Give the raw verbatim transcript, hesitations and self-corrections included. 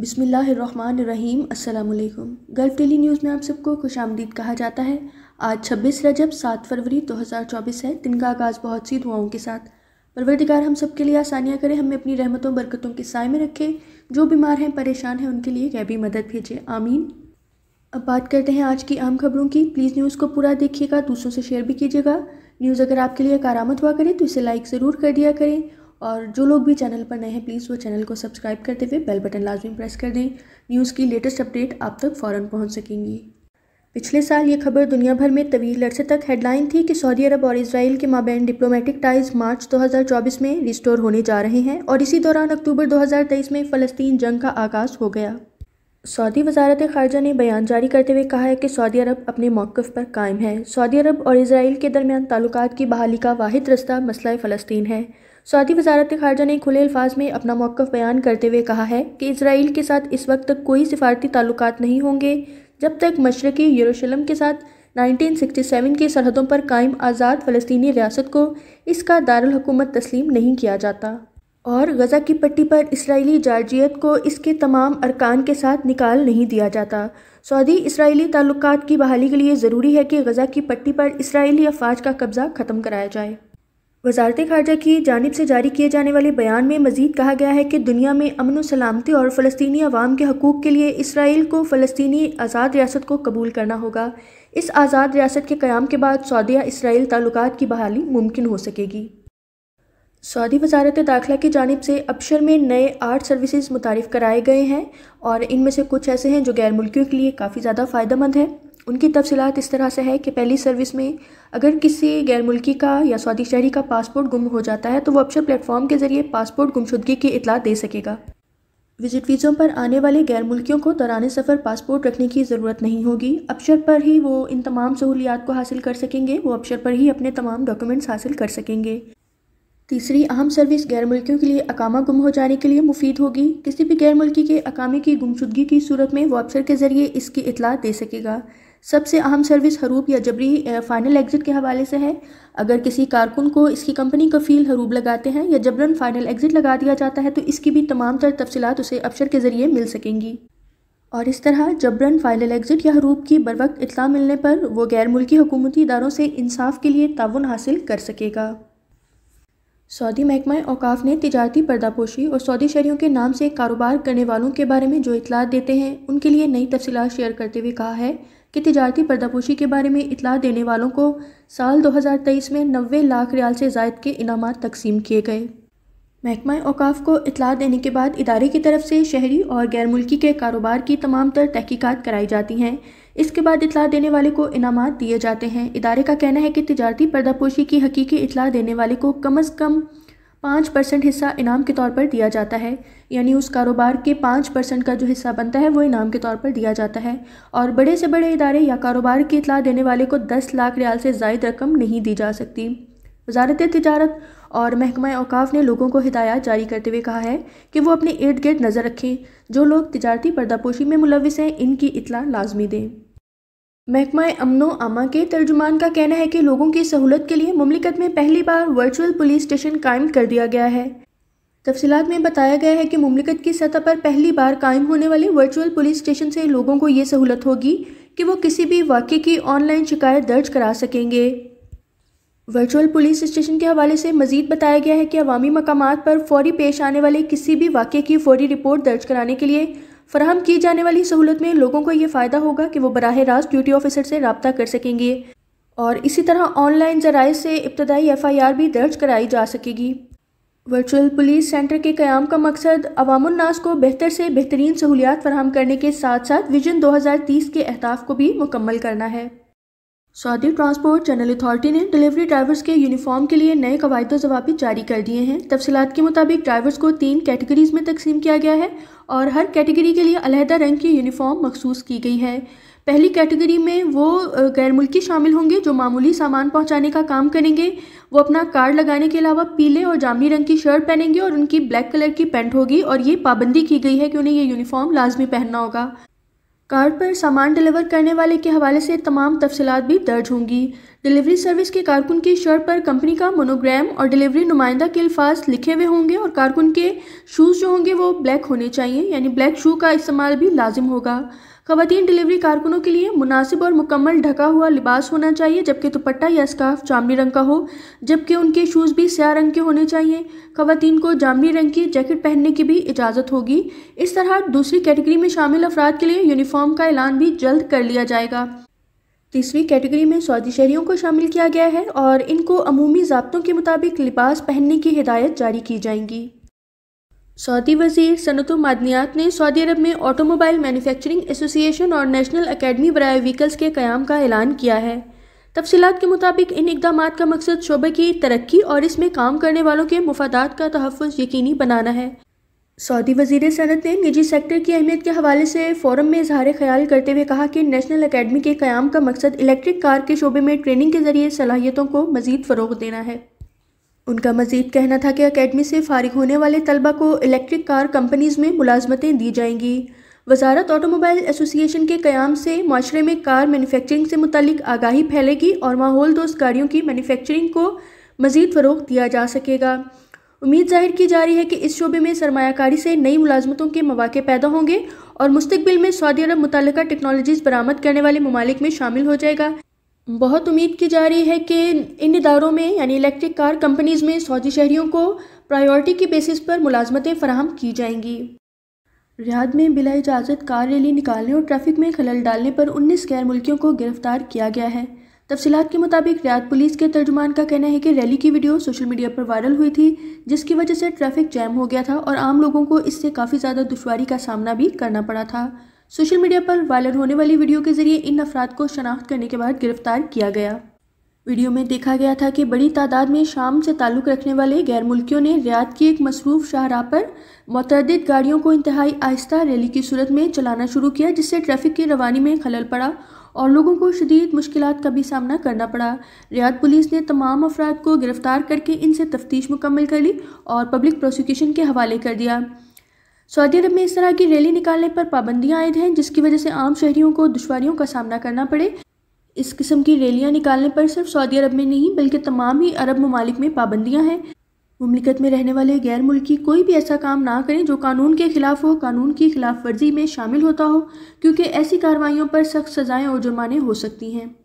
बिस्मिल्लाहिर्रहमानिर्रहीम, अस्सलामुअलैकुम। Gulf daily news में आप सबको खुश आमदीद कहा जाता है। आज छब्बीस रजब सात फरवरी दो हज़ार चौबीस है। दिन का आगाज़ बहुत सी दुआओं के साथ। परवरदिगार हम सब के लिए आसानियाँ करें, हमें अपनी रहमतों बरकतों के साय में रखें। जो बीमार हैं, परेशान हैं, उनके लिए गैबी मदद भेजें, आमीन। अब बात करते हैं आज की आम खबरों की। प्लीज़ न्यूज़ को पूरा देखिएगा, दूसरों से शेयर भी कीजिएगा। न्यूज़ अगर आपके लिए कारआमद हुआ करे तो इसे लाइक ज़रूर कर दिया करें, और जो लोग भी चैनल पर नए हैं प्लीज़ वो चैनल को सब्सक्राइब करते हुए बेल बटन लाजमी प्रेस कर दें। न्यूज़ की लेटेस्ट अपडेट आप तक फ़ौरन पहुंच सकेंगी। पिछले साल ये खबर दुनिया भर में तवील अरसे तक हेडलाइन थी कि सऊदी अरब और इसराइल के माबैन डिप्लोमेटिक टाइज़ मार्च दो हज़ार चौबीस में रिस्टोर होने जा रहे हैं, और इसी दौरान अक्टूबर दो हज़ार तेईस में फ़लस्तीन जंग का आगाज़ हो गया। सऊदी वजारत ख़ारजा ने बयान जारी करते हुए कहा है कि सऊदी अरब अपने मौक़िफ़ पर कायम है। सऊदी अरब और इसराइल के दरमियान ताल्लुकात की बहाली का वाहिद रास्ता मसला फ़लस्तीन है। सऊदी वजारत ख़ारजा ने खुले अल्फाज में अपना मौक़िफ़ बयान करते हुए कहा है कि इसराइल के साथ इस वक्त तक कोई सिफारती ताल्लुकात नहीं होंगे जब तक मशरक़ी यरूशलेम के साथ उन्नीस सौ सरसठ की सरहदों पर कायम आज़ाद फ़लस्तीनी रियासत को इसका दारुल हुकूमत तस्लीम नहीं किया जाता, और गज़ा की पट्टी पर इसराइली जार्जियत को इसके तमाम अरकान के साथ निकाल नहीं दिया जाता। सऊदी इसराइली ताल्लुकात की बहाली के लिए ज़रूरी है कि गज़ा की पट्टी पर इसराइली अफवाज का कब्ज़ा ख़त्म कराया जाए। वजारत ख़ारजा की जानिब से जारी किए जाने वाले बयान में मज़ीद कहा गया है कि दुनिया में अमन व सलामती और फ़लस्तीनी अवाम के हकूक़ के लिए इसराइल को फ़लस्तीनी आज़ाद रियासत को कबूल करना होगा। इस आज़ाद रियासत के क़याम के बाद सऊदिया इसराइल ताल्लुकात की बहाली मुमकिन हो सकेगी। सऊदी वजारत दाखिला की जानिब से अबशर में नए आठ सर्विसेज मुतारिफ़ कराए गए हैं, और इनमें से कुछ ऐसे हैं जो गैर मुल्कियों के लिए काफ़ी ज़्यादा फ़ायदेमंद हैं। उनकी तफसीलात इस तरह से है कि पहली सर्विस में अगर किसी गैर मुल्की का या सऊदी शहरी का पासपोर्ट गुम हो जाता है तो वो अबशर प्लेटफॉर्म के ज़रिए पासपोर्ट गुमशुदगी की इतला दे सकेगा। विजिट वीज़ों पर आने वाले गैर मुल्कियों को दौरान सफ़र पासपोर्ट रखने की ज़रूरत नहीं होगी। अबशर पर ही वो इन तमाम सहूलियात को हासिल कर सकेंगे। वो अबशर पर ही अपने तमाम डॉक्यूमेंट्स हासिल कर सकेंगे। तीसरी अहम सर्विस गैर मुल्कियों के लिए अकामा गुम हो जाने के लिए मुफीद होगी। किसी भी गैर मुल्की के अकामे की गुमशुदगी की सूरत में वो अबशर के ज़रिए इसकी इतला दे सकेगा। सबसे अहम सर्विस हरूब या जबरी फ़ाइनल एग्ज़िट के हवाले से है। अगर किसी कारकुन को इसकी कंपनी कफ़ील हरूब लगाते हैं या जबरन फ़ाइनल एग्ज़िट लगा दिया जाता है तो इसकी भी तमाम तर तफसीलात उसे अबशर के ज़रिए मिल सकेंगी, और इस तरह जबरन फ़ाइनल एग्ज़िट या हरूब की बरवक्त इतला मिलने पर वो गैर मुल्की हुकूमती इदारों से इंसाफ़ के लिए ताउन हासिल कर सकेगा। सऊदी महकमा औकाफ ने तिजारती पर्दापोशी और सऊदी शहरियों के नाम से कारोबार करने वालों के बारे में जो इतलात देते हैं उनके लिए नई तफसीलात शेयर करते हुए कहा है कि तिजारती पर्दापोशी के बारे में इतला देने वालों को साल दो हज़ार तेईस में नब्बे लाख रियाल से ज़ायद के इनामात तकसीम किए गए। महकमा औकाफ को इतला देने के बाद इदारे की तरफ से शहरी और गैर मुल्की के कारोबार की तमाम तर तहकीकात कराई जाती हैं। इसके बाद इतला देने वाले को इनामात दिए जाते हैं। इदारे का कहना है कि तिजारती पर्दापोशी की हकीकी इतला देने वाले को कम अज़ कम पाँच परसेंट हिस्सा इनाम के तौर पर दिया जाता है, यानी उस कारोबार के पाँच परसेंट का जो हिस्सा बनता है वो इनाम के तौर पर दिया जाता है, और बड़े से बड़े इदारे या कारोबार की इतला देने वाले को दस लाख रियाल से ज़ायद रकम नहीं दी जा सकती। वजारत तिजारत और महकमा औकाफ ने लोगों को हिदायत जारी करते हुए कहा है कि वो अपने इर्द गिर्द नज़र रखें। जो लोग तिजारती पर्दापोशी में मुलविस हैं इनकी इतला लाजमी दें। महकमा अमनो आमा के तर्जुमान का कहना है कि लोगों की सहूलत के लिए मुमलिकत में पहली बार वर्चुअल पुलिस स्टेशन कायम कर दिया गया है। तफसीलात में बताया गया है कि मुमलिकत की सतह पर पहली बार कायम होने वाले वर्चुअल पुलिस स्टेशन से लोगों को ये सहूलत होगी कि वो किसी भी वाक़े की ऑनलाइन शिकायत दर्ज करा सकेंगे। वर्चुअल पुलिस स्टेशन के हवाले से मज़ीद बताया गया है कि अवामी मकामात पर फौरी पेश आने वाले किसी भी वाक़े की फौरी रिपोर्ट दर्ज कराने के लिए फराहम की जाने वाली सहूलत में लोगों को ये फ़ायदा होगा कि वो बराह रास्त ड्यूटी ऑफिसर से रब्ता कर सकेंगे, और इसी तरह ऑनलाइन ज़राए से इब्तदाई एफ़ आई आर भी दर्ज कराई जा सकेगी। वर्चुअल पुलिस सेंटर के क़याम का मकसद अवामुन्नास को बेहतर से बेहतरीन सहूलियात फराहम करने के साथ साथ विजन दो हज़ार तीस के अहदाफ को भी मुकम्मल करना है। सऊदी ट्रांसपोर्ट जनरल अथॉरिटी ने डिलीवरी ड्राइवर्स के यूनिफॉर्म के लिए नए कवायद जवाबित जारी कर दिए हैं। तफसीलात के मुताबिक ड्राइवर्स को तीन कैटेगरीज़ में तकसीम किया गया है, और हर कैटेगरी के लिए अलहदा रंग की यूनिफॉर्म मखसूस की गई है। पहली कैटेगरी में वो गैर मुल्की शामिल होंगे जो मामूली सामान पहुँचाने का काम करेंगे। वो अपना कार्ड लगाने के अलावा पीले और जामनी रंग की शर्ट पहनेंगे और उनकी ब्लैक कलर की पैंट होगी, और ये पाबंदी की गई है कि उन्हें यह यूनिफॉर्म लाजमी पहनना होगा। कार्ड पर सामान डिलीवर करने वाले के हवाले से तमाम तफसीलात भी दर्ज होंगी। डिलीवरी सर्विस के कारकुन की शर्ट पर कंपनी का मोनोग्राम और डिलीवरी नुमाइंदा के अल्फाज लिखे हुए होंगे और कारकुन के शूज़ जो होंगे वो ब्लैक होने चाहिए, यानी ब्लैक शू का इस्तेमाल भी लाजिम होगा। खवातीन डिलीवरी कारकुनों के लिए मुनासिब और मुकम्मल ढका हुआ लिबास होना चाहिए, जबकि दुपट्टा या स्कार्फ जामनी रंग का हो, जबकि उनके शूज़ भी स्याह रंग के होने चाहिए। खवातीन को जामनी रंग की जैकेट पहनने की भी इजाज़त होगी। इस तरह दूसरी कैटेगरी में शामिल अफराद के लिए यूनिफॉर्म का ऐलान भी जल्द कर लिया जाएगा। तीसरी कैटेगरी में सऊदी शहरियों को शामिल किया गया है और इनको अमूमी ज़ाब्तों के मुताबिक लिबास पहनने की हिदायत जारी की जाएंगी। सऊदी वज़ीर सनअत व मादनियात ने सऊदी अरब में ऑटोमोबाइल मैन्युफैक्चरिंग एसोसिएशन और नेशनल अकेडमी बराए व्हीकल्स के क़याम का ऐलान किया है। तफसीलात के मुताबिक इन इक़दामात का मकसद शोबे की तरक्की और इसमें काम करने वालों के मुफादात का तहफ़्फ़ुज़ यकीनी बनाना है। सऊदी वज़ीर सनअत ने निजी सेक्टर की अहमियत के हवाले से फोरम में इजहार ख्याल करते हुए कहा कि नेशनल अकेडमी के क़याम का मकसद इलेक्ट्रिक कार के शोबे में ट्रेनिंग के ज़रिए सलाहियतों को मज़ीद फ़रोग़ देना है। उनका मज़ीद कहना था कि अकेडमी से फ़ारिग होने वाले तलबा को इलेक्ट्रिक कार कंपनीज़ में मुलाजमतें दी जाएंगी। वज़ारत ऑटोमोबाइल एसोसिएशन के क़याम से माशरे में कार मैन्युफैक्चरिंग से मुतल्लिक़ आगाही फैलेगी और माहौल दोस्त गाड़ियों की मैन्युफैक्चरिंग को मज़ीद फ़रोग़ दिया जा सकेगा। उम्मीद ज़ाहिर की जा रही है कि इस शोबे में सरमायाकारी से नई मुलाजमतों के मौाक़े पैदा होंगे और मुस्तक़बिल में सऊदी अरब मुतल्लिक़ा टेक्नोलॉजीज़ बरामद करने वाले ममालिक में शामिल हो जाएगा। बहुत उम्मीद की जा रही है कि इन इदारों में यानी इलेक्ट्रिक कार कंपनीज़ में सऊदी शहरियों को प्रायोरिटी की बेसिस पर मुलाजमतें फ़राहम की जाएंगी। रियाद में बिला इजाज़त कार रैली निकालने और ट्रैफिक में खलल डालने पर उन्नीस गैर मुल्कियों को गिरफ़्तार किया गया है। तफसीलात के मुताबिक रियाद पुलिस के तर्जुमान का कहना है कि रैली की वीडियो सोशल मीडिया पर वायरल हुई थी, जिसकी वजह से ट्रैफिक जैम हो गया था और आम लोगों को इससे काफ़ी ज़्यादा दुश्वारी का सामना भी करना पड़ा था। सोशल मीडिया पर वायरल होने वाली वीडियो के जरिए इन अफराद को शनाख्त करने के बाद गिरफ्तार किया गया। वीडियो में देखा गया था कि बड़ी तादाद में शाम से ताल्लुक़ रखने वाले गैर मुल्कियों ने रियाद की एक मसरूफ़ शाहराह पर मुतअद्दिद गाड़ियों को इंतहाई आहिस्ता रैली की सूरत में चलाना शुरू किया, जिससे ट्रैफिक की रवानी में खलल पड़ा और लोगों को शदीद मुश्किलात का भी सामना करना पड़ा। रियाद पुलिस ने तमाम अफराद को गिरफ़्तार करके इनसे तफ्तीश मुकम्मल कर ली और पब्लिक प्रोसिक्यूशन के हवाले कर दिया। सऊदी अरब में इस तरह की रैली निकालने पर पाबंदियां आयद हैं, जिसकी वजह से आम शहरियों को दुश्वारियों का सामना करना पड़े। इस किस्म की रैलियां निकालने पर सिर्फ सऊदी अरब में नहीं बल्कि तमाम ही अरब ममालिक में पाबंदियां हैं। मुमलिकत में रहने वाले गैर मुल्की कोई भी ऐसा काम ना करें जो कानून के खिलाफ हो, कानून की खिलाफ वर्जी में शामिल होता हो, क्योंकि ऐसी कार्रवाइयों पर सख्त सज़ाएँ और जुर्माने हो सकती हैं।